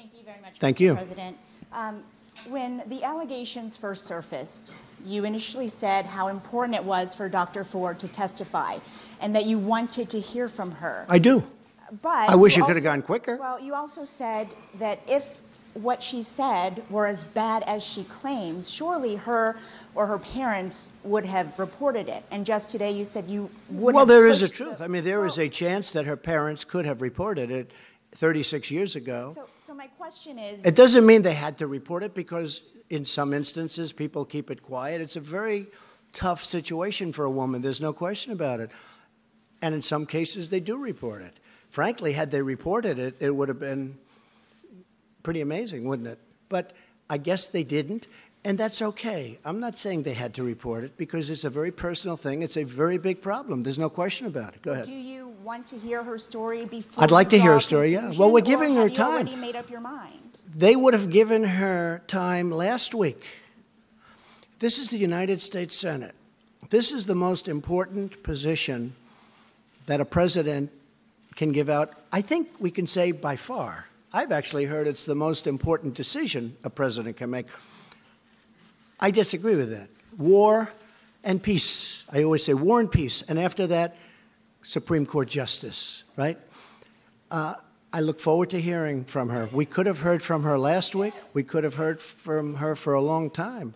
Thank you very much, Mr. President. When the allegations first surfaced, you initially said how important it was for Dr. Ford to testify and that you wanted to hear from her. I do. But I wish it could have gone quicker. Well, you also said that if what she said were as bad as she claims, surely her or her parents would have reported it. And just today you said you would have. Well, there is a truth. I mean, there is a chance that her parents could have reported it 36 years ago. So my question is, it doesn't mean they had to report it, because in some instances people keep it quiet. It's a very tough situation for a woman. There's no question about it. And in some cases they do report it. Frankly, had they reported it, it would have been pretty amazing, wouldn't it? But I guess they didn't, and that's okay. I'm not saying they had to report it, because it's a very personal thing. It's a very big problem. There's no question about it. Go ahead. Do you want to hear her story before? I'd like to hear her story, yeah. Well, we're giving her time. Have you already made up your mind? They would have given her time last week. This is the United States Senate. This is the most important position that a president can give out, I think we can say by far. I've actually heard it's the most important decision a president can make. I disagree with that. War and peace. I always say war and peace, and after that, Supreme Court justice, right? I look forward to hearing from her. We could have heard from her last week. We could have heard from her for a long time.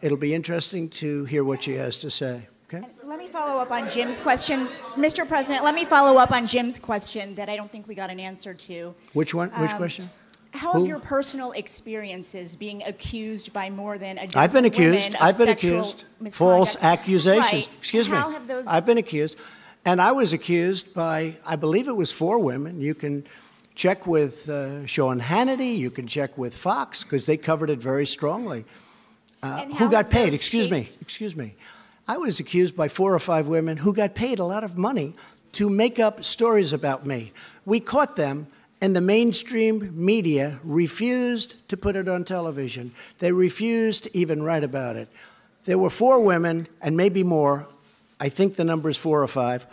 It'll be interesting to hear what she has to say. Okay. Let me follow up on Jim's question. Mr. President, let me follow up on Jim's question that I don't think we got an answer to. Which one? Which question? How have your personal experiences being accused by more than a dozen women? I've been accused. False accusations. Right. Excuse me. How have those... I've been accused. And I was accused by, I believe it was 4 women. You can check with Sean Hannity. You can check with Fox, because they covered it very strongly. Who got paid? Excuse me. I was accused by 4 or 5 women who got paid a lot of money to make up stories about me. We caught them, and the mainstream media refused to put it on television. They refused to even write about it. There were 4 women, and maybe more. I think the number is 4 or 5.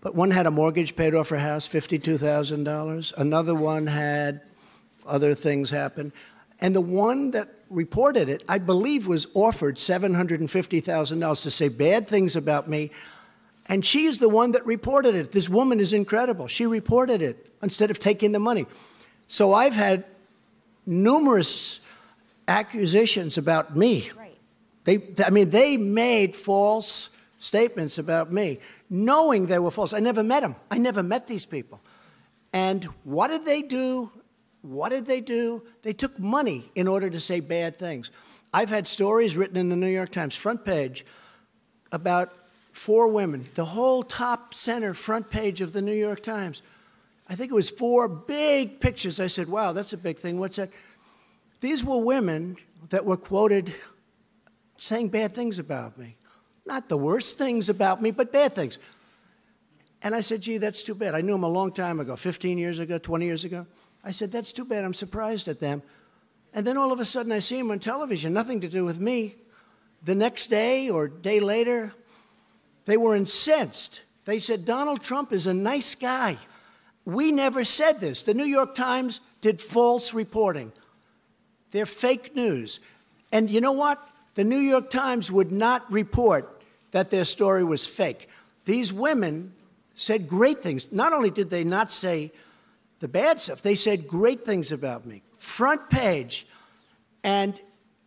But one had a mortgage paid off her house, $52,000. Another one had other things happen. And the one that reported it, I believe, was offered $750,000 to say bad things about me. And she is the one that reported it. This woman is incredible. She reported it instead of taking the money. So I've had numerous accusations about me. Right. I mean, they made false statements about me, knowing they were false. I never met them. I never met these people. And what did they do? What did they do? They took money in order to say bad things. I've had stories written in the New York Times front page about 4 women, the whole top center front page of the New York Times. I think it was 4 big pictures. I said, wow, that's a big thing. What's that? These were women that were quoted saying bad things about me. Not the worst things about me, but bad things. And I said, gee, that's too bad. I knew them a long time ago, 15 years ago, 20 years ago. I said, that's too bad. I'm surprised at them. And then all of a sudden, I see him on television, nothing to do with me. The next day or day later, they were incensed. They said, Donald Trump is a nice guy. We never said this. The New York Times did false reporting. They're fake news. And you know what? The New York Times would not report that their story was fake. These women said great things. Not only did they not say the bad stuff, they said great things about me. Front page. And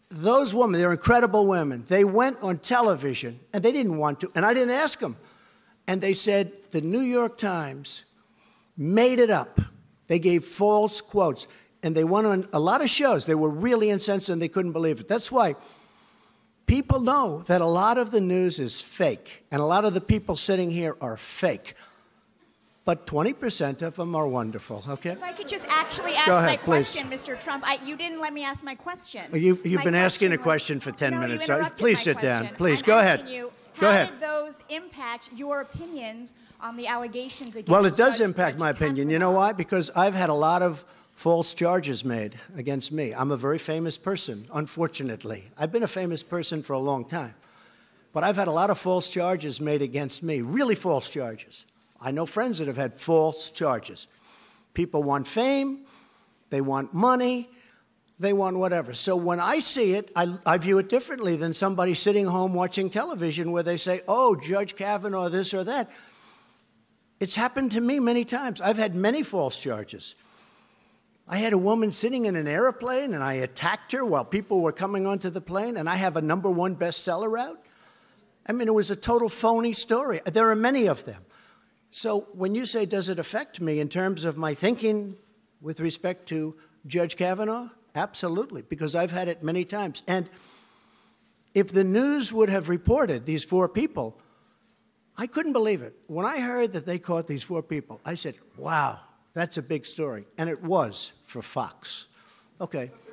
those women, they're incredible women. They went on television, and they didn't want to, and I didn't ask them. And they said the New York Times made it up. They gave false quotes. And they went on a lot of shows. They were really incensed, and they couldn't believe it. That's why people know that a lot of the news is fake, and a lot of the people sitting here are fake. But 20% of them are wonderful, okay? If I could just actually ask my question, Mr. Trump. You didn't let me ask my question. You've been asking a question for 10 minutes. Please sit down. Please, go ahead. Go ahead. How did those impact your opinions on the allegations against Well, it does impact my opinion. You know why? Because I've had a lot of false charges made against me. I'm a very famous person, unfortunately. I've been a famous person for a long time. But I've had a lot of false charges made against me, really false charges. I know friends that have had false charges. People want fame. They want money. They want whatever. So when I see it, I view it differently than somebody sitting home watching television where they say, oh, Judge Kavanaugh, this or that. It's happened to me many times. I've had many false charges. I had a woman sitting in an airplane, and I attacked her while people were coming onto the plane, and I have a #1 bestseller out. I mean, it was a total phony story. There are many of them. So when you say, does it affect me in terms of my thinking with respect to Judge Kavanaugh? Absolutely, because I've had it many times. And if the news would have reported these four people, I couldn't believe it. When I heard that they caught these four people, I said, wow, that's a big story. And it was for Fox. Okay.